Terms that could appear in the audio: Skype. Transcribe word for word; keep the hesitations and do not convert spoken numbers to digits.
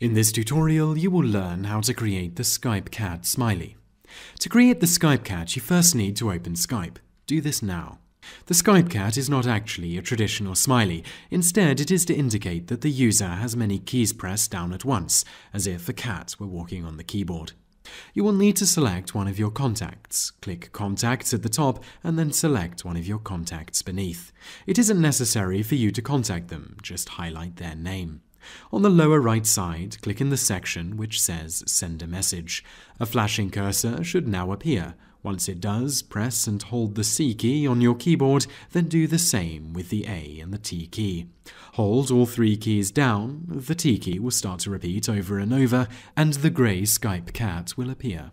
In this tutorial, you will learn how to create the Skype cat smiley. To create the Skype cat, you first need to open Skype. Do this now. The Skype cat is not actually a traditional smiley. Instead, it is to indicate that the user has many keys pressed down at once, as if a cat were walking on the keyboard. You will need to select one of your contacts. Click Contacts at the top and then select one of your contacts beneath. It isn't necessary for you to contact them, just highlight their name. On the lower right side, click in the section which says Send a Message. A flashing cursor should now appear. Once it does, press and hold the C key on your keyboard, then do the same with the A and the T key. Hold all three keys down, the T key will start to repeat over and over, and the grey Skype cat will appear.